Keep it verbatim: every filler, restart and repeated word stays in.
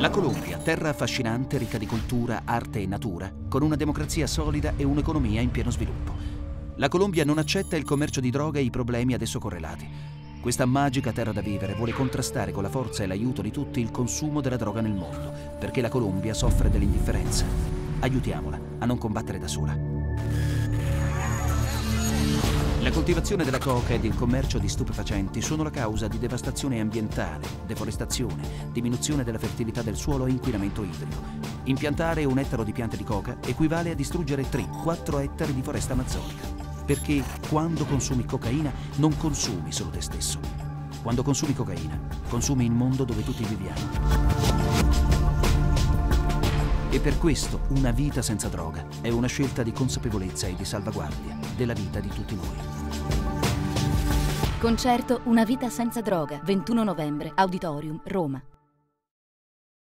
La Colombia, terra affascinante, ricca di cultura, arte e natura, con una democrazia solida e un'economia in pieno sviluppo. La Colombia non accetta il commercio di droga e i problemi ad esso correlati. Questa magica terra da vivere vuole contrastare con la forza e l'aiuto di tutti il consumo della droga nel mondo, perché la Colombia soffre dell'indifferenza. Aiutiamola a non combattere da sola. La coltivazione della coca ed il commercio di stupefacenti sono la causa di devastazione ambientale, deforestazione, diminuzione della fertilità del suolo e inquinamento idrico. Impiantare un ettaro di piante di coca equivale a distruggere tre quattro ettari di foresta amazzonica, perché quando consumi cocaina non consumi solo te stesso. Quando consumi cocaina, consumi il mondo dove tutti viviamo. E per questo una vita senza droga è una scelta di consapevolezza e di salvaguardia della vita di tutti noi. Concerto Una vita senza droga, ventuno novembre, Auditorium, Roma.